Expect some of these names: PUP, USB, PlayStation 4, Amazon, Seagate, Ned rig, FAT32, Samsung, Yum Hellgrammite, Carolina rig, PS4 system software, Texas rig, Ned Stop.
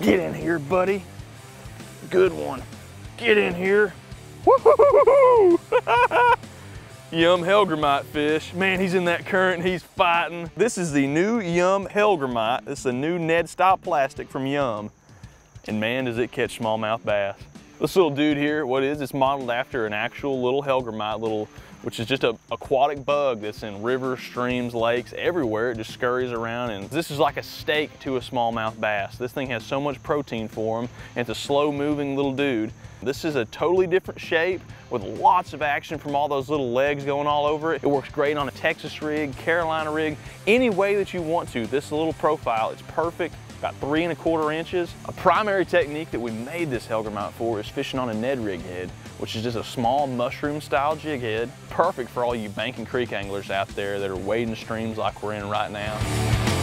Get in here, buddy. Good one. Get in here. Woo-hoo-hoo-hoo-hoo. Yum Hellgrammite fish. Man, he's in that current, he's fighting. This is the new Yum Hellgrammite. This is a new Ned Stop plastic from Yum. And man, does it catch smallmouth bass. This little dude here, what is? It's modeled after an actual little hellgrammite, which is just an aquatic bug that's in rivers, streams, lakes, everywhere. It just scurries around, and this is like a steak to a smallmouth bass. This thing has so much protein for him, and it's a slow-moving little dude. This is a totally different shape with lots of action from all those little legs going all over it. It works great on a Texas rig, Carolina rig, any way that you want to. This little profile, it's perfect. About 3¼ inches. A primary technique that we made this hellgrammite for is fishing on a Ned rig head, which is just a small mushroom style jig head, perfect for all you bank and creek anglers out there that are wading streams like we're in right now.